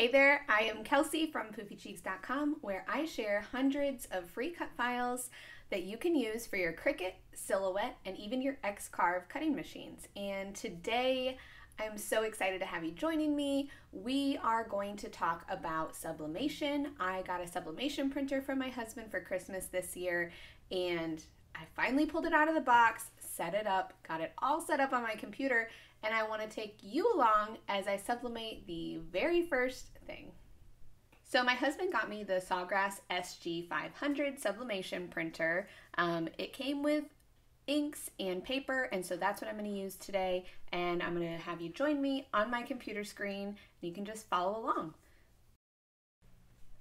Hey there, I am Kelsey from PoofyCheeks.com, where I share hundreds of free cut files that you can use for your Cricut, Silhouette, and even your X-Carve cutting machines. And today, I'm so excited to have you joining me. We are going to talk about sublimation. I got a sublimation printer from my husband for Christmas this year, and I finally pulled it out of the box, set it up, got it all set up on my computer, and I want to take you along as I sublimate the very first thing. So my husband got me the Sawgrass SG500 sublimation printer. It came with inks and paper, and so that's what I'm going to use today, and I'm going to have you join me on my computer screen, and you can just follow along.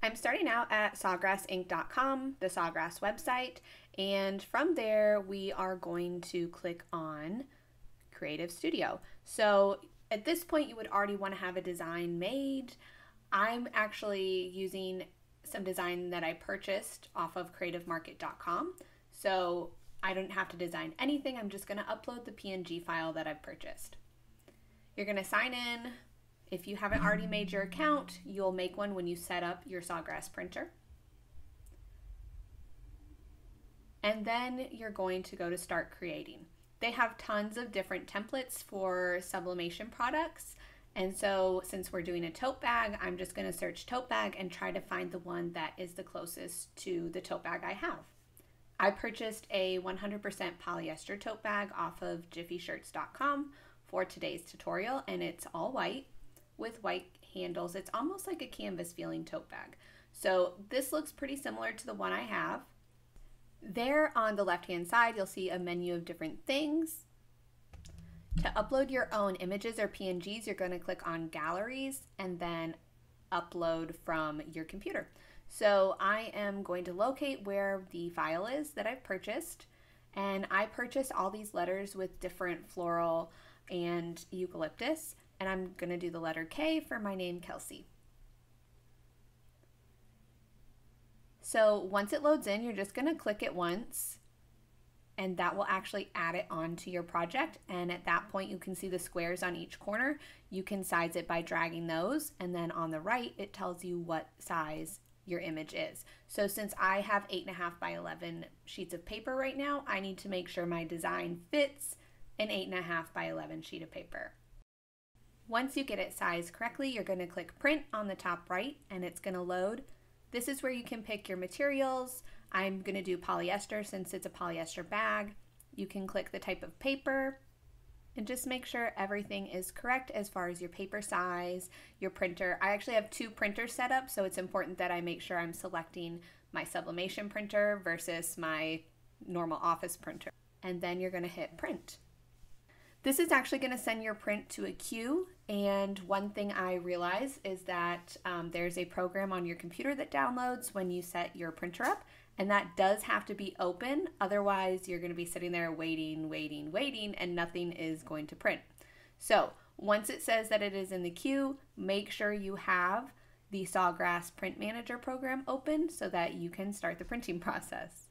I'm starting out at sawgrassink.com, the Sawgrass website, and from there we are going to click on Creative Studio. So at this point you would already want to have a design made. I'm actually using some design that I purchased off of CreativeMarket.com, so I don't have to design anything. I'm just going to upload the PNG file that I've purchased. You're going to sign in. If you haven't already made your account, you'll make one when you set up your Sawgrass printer. And then you're going to go to start creating. They have tons of different templates for sublimation products. And so since we're doing a tote bag, I'm just going to search tote bag and try to find the one that is the closest to the tote bag I have. I purchased a 100% polyester tote bag off of jiffyshirts.com for today's tutorial, and it's all white with white handles. It's almost like a canvas feeling tote bag. So this looks pretty similar to the one I have. There on the left-hand side, you'll see a menu of different things. To upload your own images or PNGs, you're going to click on Galleries and then Upload from your computer. So I am going to locate where the file is that I've purchased, and I purchased all these letters with different floral and eucalyptus, and I'm going to do the letter K for my name, Kelsey. So once it loads in, you're just going to click it once, and that will actually add it onto your project, and at that point you can see the squares on each corner. You can size it by dragging those, and then on the right it tells you what size your image is. So since I have 8.5 by 11 sheets of paper right now, I need to make sure my design fits an 8.5 by 11 sheet of paper. Once you get it sized correctly, you're going to click print on the top right, and it's going to load. This is where you can pick your materials. I'm going to do polyester since it's a polyester bag. You can click the type of paper and just make sure everything is correct as far as your paper size, your printer. I actually have two printers set up, so it's important that I make sure I'm selecting my sublimation printer versus my normal office printer. And then you're going to hit print. This is actually going to send your print to a queue, and one thing I realize is that there's a program on your computer that downloads when you set your printer up, and that does have to be open, otherwise you're going to be sitting there waiting, and nothing is going to print. So once it says that it is in the queue, make sure you have the Sawgrass Print Manager program open so that you can start the printing process.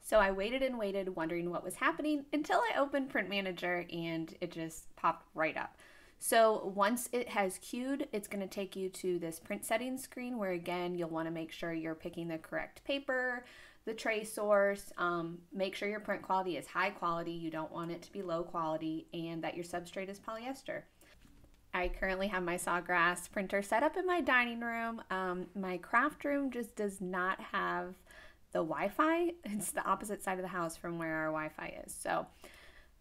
So I waited and waited, wondering what was happening, until I opened Print Manager and it just popped right up. So once it has queued, it's going to take you to this print settings screen where, again, you'll want to make sure you're picking the correct paper, the tray source, make sure your print quality is high quality, you don't want it to be low quality, and that your substrate is polyester. I currently have my Sawgrass printer set up in my dining room. My craft room just does not have the Wi-Fi. It's the opposite side of the house from where our Wi-Fi is. So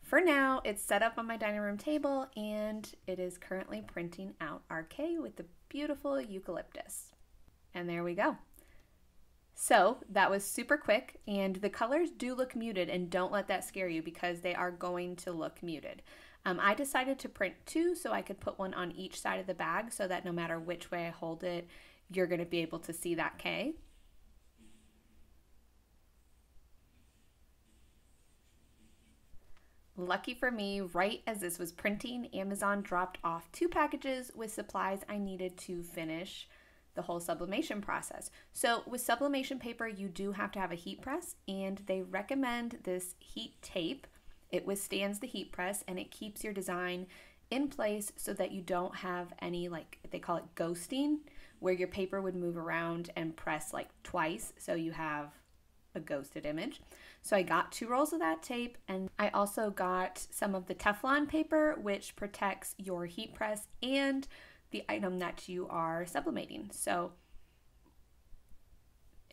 for now, it's set up on my dining room table, and it is currently printing out our K with the beautiful eucalyptus. And there we go. So that was super quick, and the colors do look muted, and don't let that scare you because they are going to look muted. I decided to print two so I could put one on each side of the bag so that no matter which way I hold it, you're going to be able to see that K. Lucky for me, right as this was printing, Amazon dropped off two packages with supplies I needed to finish the whole sublimation process. So with sublimation paper, you do have to have a heat press, and they recommend this heat tape. It withstands the heat press and it keeps your design in place so that you don't have any, like they call it ghosting, where your paper would move around and press like twice so you have a ghosted image. So I got 2 rolls of that tape, and I also got some of the Teflon paper, which protects your heat press and the item that you are sublimating. So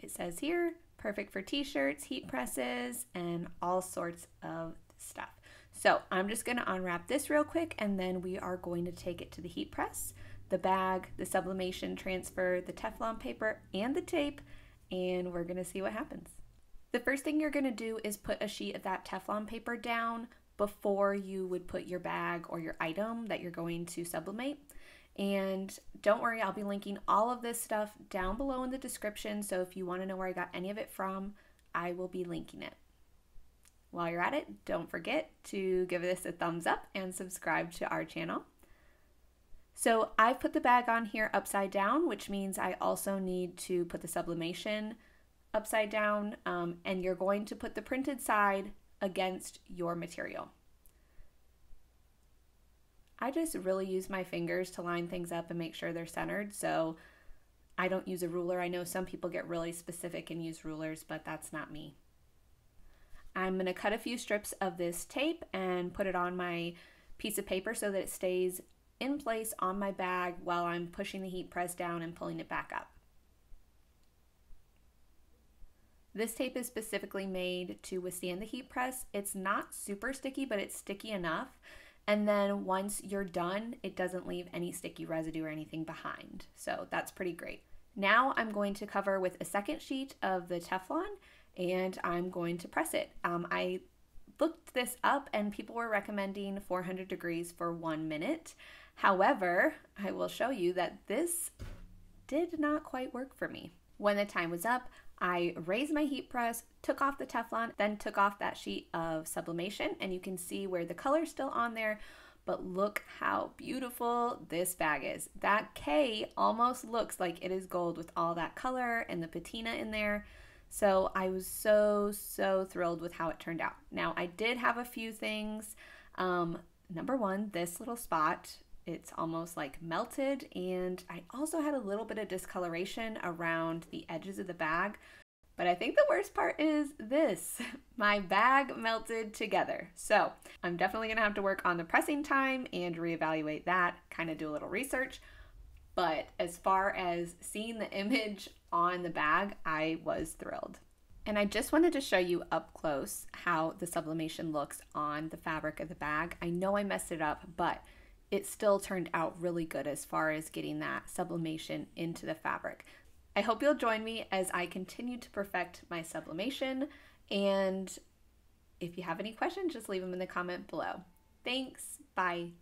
it says here, perfect for t-shirts, heat presses, and all sorts of stuff. So I'm just going to unwrap this real quick, and then we are going to take it to the heat press, the bag, the sublimation transfer, the Teflon paper, and the tape, and we're going to see what happens. The first thing you're going to do is put a sheet of that Teflon paper down before you would put your bag or your item that you're going to sublimate. And don't worry, I'll be linking all of this stuff down below in the description, so if you want to know where I got any of it from, I will be linking it. While you're at it, don't forget to give this a thumbs up and subscribe to our channel. So I've put the bag on here upside down, which means I also need to put the sublimation upside down, and you're going to put the printed side against your material. I just really use my fingers to line things up and make sure they're centered, so I don't use a ruler. I know some people get really specific and use rulers, but that's not me. I'm going to cut a few strips of this tape and put it on my piece of paper so that it stays in place on my bag while I'm pushing the heat press down and pulling it back up. This tape is specifically made to withstand the heat press. It's not super sticky, but it's sticky enough. And then once you're done, it doesn't leave any sticky residue or anything behind. So that's pretty great. Now I'm going to cover with a second sheet of the Teflon, and I'm going to press it. I looked this up and people were recommending 400 degrees for 1 minute. However, I will show you that this did not quite work for me. When the time was up, I raised my heat press, took off the Teflon, then took off that sheet of sublimation, and you can see where the color's still on there, but look how beautiful this bag is. That K almost looks like it is gold with all that color and the patina in there. So I was so thrilled with how it turned out. Now I did have a few things. Number one, this little spot, it's almost like melted, and I also had a little bit of discoloration around the edges of the bag. But I think the worst part is this, my bag melted together. So I'm definitely gonna have to work on the pressing time and reevaluate that, kind of do a little research. But as far as seeing the image on the bag, I was thrilled. And I just wanted to show you up close how the sublimation looks on the fabric of the bag. I know I messed it up, but it still turned out really good as far as getting that sublimation into the fabric. I hope you'll join me as I continue to perfect my sublimation, and if you have any questions, just leave them in the comment below. Thanks, bye.